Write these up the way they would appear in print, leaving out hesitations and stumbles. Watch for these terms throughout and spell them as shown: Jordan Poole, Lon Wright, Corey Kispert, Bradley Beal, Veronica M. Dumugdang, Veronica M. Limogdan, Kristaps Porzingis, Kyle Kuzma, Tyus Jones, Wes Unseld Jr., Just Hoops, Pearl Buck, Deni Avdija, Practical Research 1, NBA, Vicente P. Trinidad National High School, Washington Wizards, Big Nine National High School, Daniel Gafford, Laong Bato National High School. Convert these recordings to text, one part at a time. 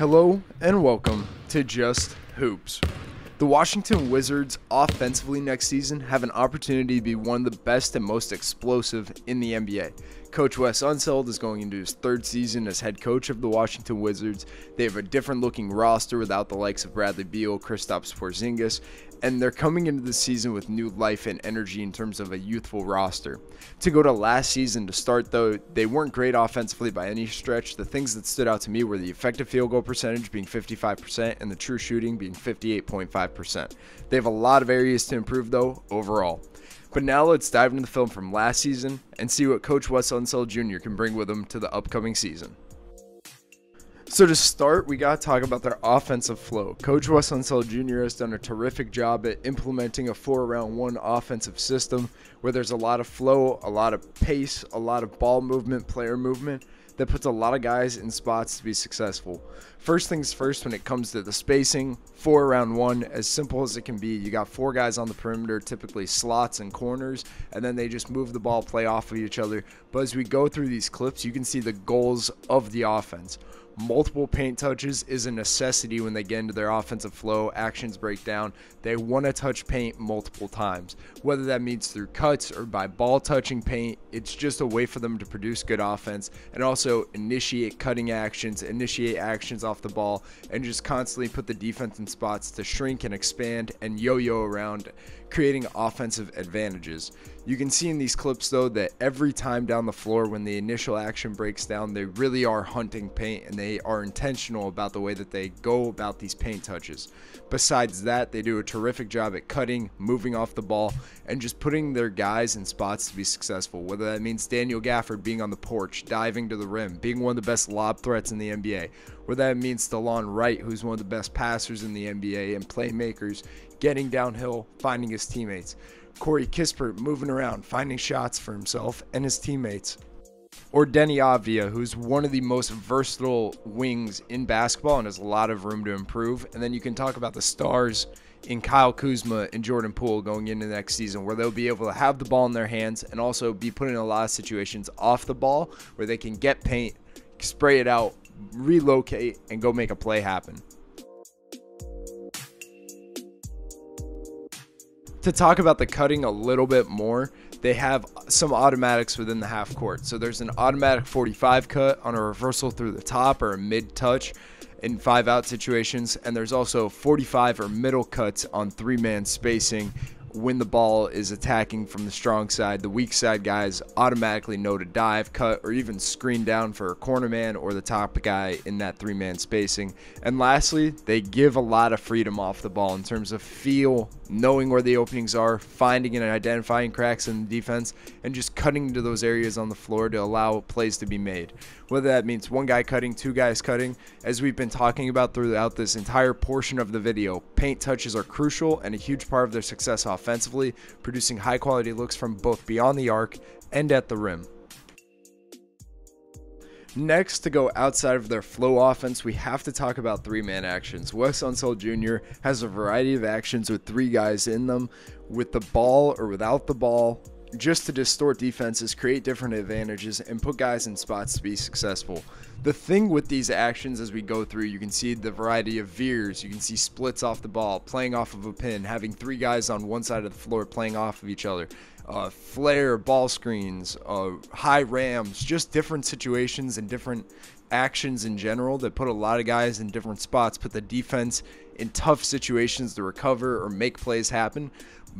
Hello and welcome to Just Hoops. The Washington Wizards offensively next season have an opportunity to be one of the best and most explosive in the NBA. Coach Wes Unseld is going into his third season as head coach of the Washington Wizards. They have a different looking roster without the likes of Bradley Beal, Kristaps Porzingis, and they're coming into the season with new life and energy in terms of a youthful roster. To go to last season to start though, they weren't great offensively by any stretch. The things that stood out to me were the effective field goal percentage being 55% and the true shooting being 58.5%. They have a lot of areas to improve though overall. But now let's dive into the film from last season and see what Coach Wes Unseld Jr. can bring with him to the upcoming season. So to start, we got to talk about their offensive flow. Coach Wes Unseld Jr. has done a terrific job at implementing a 4-around-1 offensive system where there's a lot of flow, a lot of pace, a lot of ball movement, player movement that puts a lot of guys in spots to be successful. First things first, when it comes to the spacing, 4-around-1, as simple as it can be. You got four guys on the perimeter, typically slots and corners, and then they just move the ball, play off of each other. But as we go through these clips, you can see the goals of the offense. Multiple paint touches is a necessity when they get into their offensive flow. Actions break down. They want to touch paint multiple times. Whether that means through cuts or by ball touching paint, it's just a way for them to produce good offense and also initiate cutting actions, initiate actions off the ball, and just constantly put the defense in spots to shrink and expand and yo-yo around, creating offensive advantages. You can see in these clips though that every time down the floor when the initial action breaks down, they really are hunting paint and they are intentional about the way that they go about these paint touches. Besides that, they do a terrific job at cutting, moving off the ball, and just putting their guys in spots to be successful, whether that means Daniel Gafford being on the porch, diving to the rim, being one of the best lob threats in the NBA, whether that means Lon Wright, who's one of the best passers in the NBA and playmakers, getting downhill, finding his teammates. Corey Kispert moving around, finding shots for himself and his teammates. Or Deni Avdija, who's one of the most versatile wings in basketball and has a lot of room to improve. And then you can talk about the stars in Kyle Kuzma and Jordan Poole going into the next season, where they'll be able to have the ball in their hands and also be put in a lot of situations off the ball where they can get paint, spray it out, relocate, and go make a play happen. To talk about the cutting a little bit more, they have some automatics within the half court. So there's an automatic 45 cut on a reversal through the top or a mid-touch in 5-out situations. And there's also 45 or middle cuts on 3-man spacing when the ball is attacking from the strong side. The weak side guys automatically know to dive, cut, or even screen down for a corner man or the top guy in that 3-man spacing. And lastly, they give a lot of freedom off the ball in terms of feel, knowing where the openings are, finding and identifying cracks in the defense, and just cutting into those areas on the floor to allow plays to be made. Whether that means one guy cutting, two guys cutting, as we've been talking about throughout this entire portion of the video, paint touches are crucial and a huge part of their success offensively, producing high quality looks from both beyond the arc and at the rim. Next, to go outside of their flow offense, we have to talk about 3-man actions. Wes Unseld Jr. has a variety of actions with 3 guys in them, with the ball or without the ball, just to distort defenses, create different advantages, and put guys in spots to be successful. The thing with these actions as we go through, you can see the variety of veers, you can see splits off the ball, playing off of a pin, having 3 guys on one side of the floor playing off of each other, flare ball screens, high rams, just different situations and different actions in general that put a lot of guys in different spots, put the defense in tough situations to recover or make plays happen.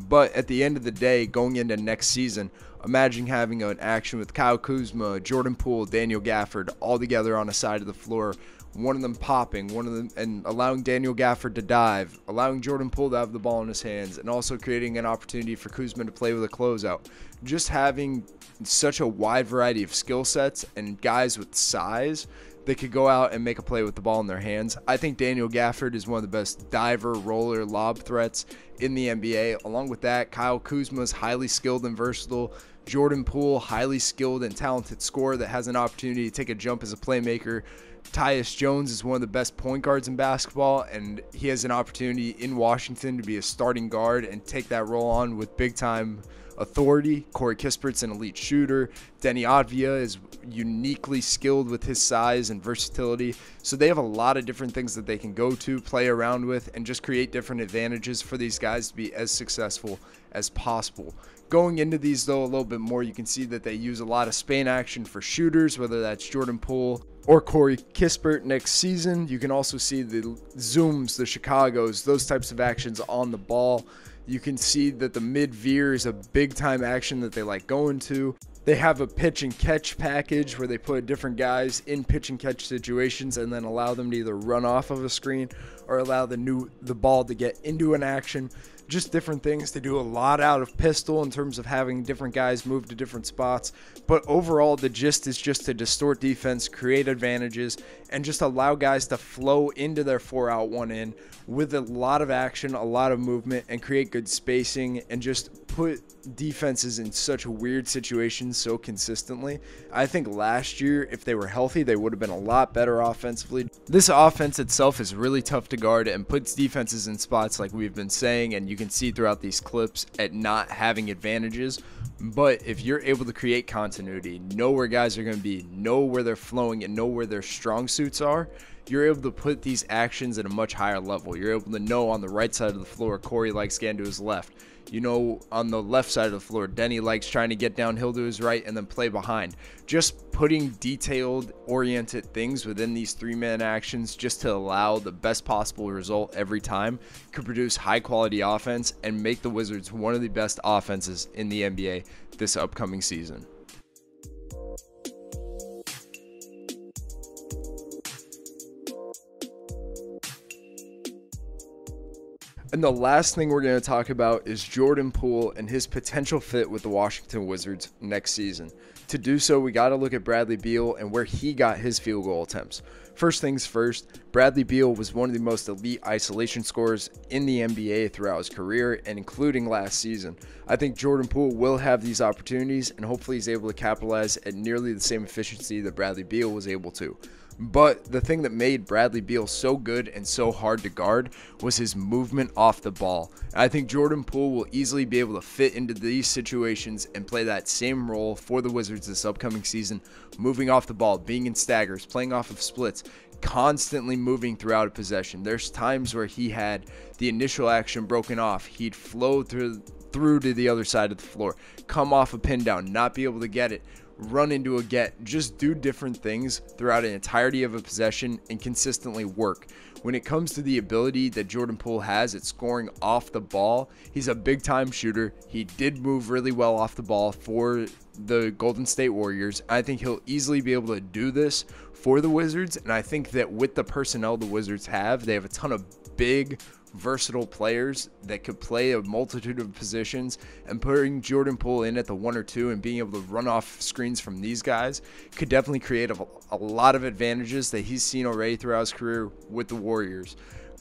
But at the end of the day, going into next season, imagine having an action with Kyle Kuzma, Jordan Poole, Daniel Gafford all together on a side of the floor, one of them popping, one of them, and allowing Daniel Gafford to dive, allowing Jordan Poole to have the ball in his hands, and also creating an opportunity for Kuzma to play with a closeout. Just having such a wide variety of skill sets and guys with size that could go out and make a play with the ball in their hands. I think Daniel Gafford is one of the best diver, roller, lob threats in the NBA. Along with that, Kyle Kuzma is highly skilled and versatile. Jordan Poole, highly skilled and talented scorer that has an opportunity to take a jump as a playmaker. Tyus Jones is one of the best point guards in basketball, and he has an opportunity in Washington to be a starting guard and take that role on with big-time authority. Corey Kispert's an elite shooter. Deni Avdija is uniquely skilled with his size and versatility. So they have a lot of different things that they can go to, play around with, and just create different advantages for these guys to be as successful as possible. Going into these, though, a little bit more, you can see that they use a lot of span action for shooters, whether that's Jordan Poole or Corey Kispert next season. You can also see the zooms, the Chicagos, those types of actions on the ball. You can see that the mid-veer is a big-time action that they like going to. They have a pitch and catch package where they put different guys in pitch and catch situations and then allow them to either run off of a screen or allow the ball to get into an action. Just different things. They do a lot out of pistol in terms of having different guys move to different spots. But overall, the gist is just to distort defense, create advantages, and just allow guys to flow into their 4-out, 1-in with a lot of action, a lot of movement, and create good spacing and just put defenses in such weird situations so consistently. I think last year, if they were healthy, they would have been a lot better offensively. This offense itself is really tough to guard and puts defenses in spots, like we've been saying, and you can see throughout these clips, at not having advantages. But if you're able to create continuity, know where guys are going to be, know where they're flowing, and know where their strong suits are, you're able to put these actions at a much higher level. You're able to know on the right side of the floor, Corey likes getting to his left. You know, on the left side of the floor, Deni likes trying to get downhill to his right and then play behind. Just putting detailed, oriented things within these three-man actions just to allow the best possible result every time could produce high-quality offense and make the Wizards one of the best offenses in the NBA this upcoming season. And the last thing we're going to talk about is Jordan Poole and his potential fit with the Washington Wizards next season. To do so, we got to look at Bradley Beal and where he got his field goal attempts. First things first, Bradley Beal was one of the most elite isolation scorers in the NBA throughout his career, and including last season. I think Jordan Poole will have these opportunities, and hopefully he's able to capitalize at nearly the same efficiency that Bradley Beal was able to. But the thing that made Bradley Beal so good and so hard to guard was his movement off the ball. I think Jordan Poole will easily be able to fit into these situations and play that same role for the Wizards this upcoming season, moving off the ball, being in staggers, playing off of splits, constantly moving throughout a possession. There's times where he had the initial action broken off, he'd flow through to the other side of the floor, come off a pin down, not be able to get it, run into a get, just do different things throughout an entirety of a possession and consistently work. When it comes to the ability that Jordan Poole has at scoring off the ball, he's a big time shooter. He did move really well off the ball for the Golden State Warriors. I think he'll easily be able to do this for the Wizards, and I think that with the personnel the Wizards have, they have a ton of big, versatile players that could play a multitude of positions, and putting Jordan Poole in at the 1 or 2 and being able to run off screens from these guys could definitely create a lot of advantages that he's seen already throughout his career with the Warriors.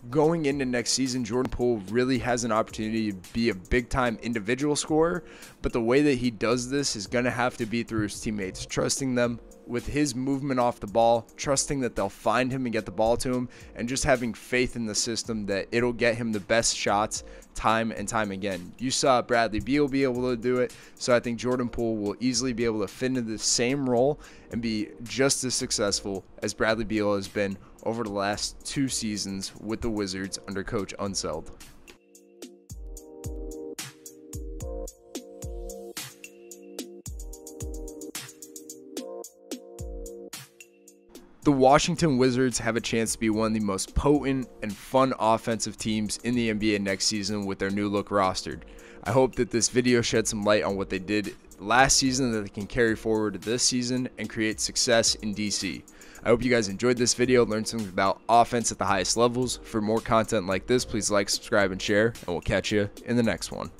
Going into next season, Jordan Poole really has an opportunity to be a big-time individual scorer, but the way that he does this is going to have to be through his teammates, trusting them with his movement off the ball, trusting that they'll find him and get the ball to him, and just having faith in the system that it'll get him the best shots time and time again. You saw Bradley Beal be able to do it, so I think Jordan Poole will easily be able to fit into the same role and be just as successful as Bradley Beal has been over the last 2 seasons with the Wizards under Coach Unseld. The Washington Wizards have a chance to be one of the most potent and fun offensive teams in the NBA next season with their new look rostered. I hope that this video shed some light on what they did last season that they can carry forward to this season and create success in DC. I hope you guys enjoyed this video, learned something about offense at the highest levels. For more content like this, please like, subscribe, and share, and we'll catch you in the next one.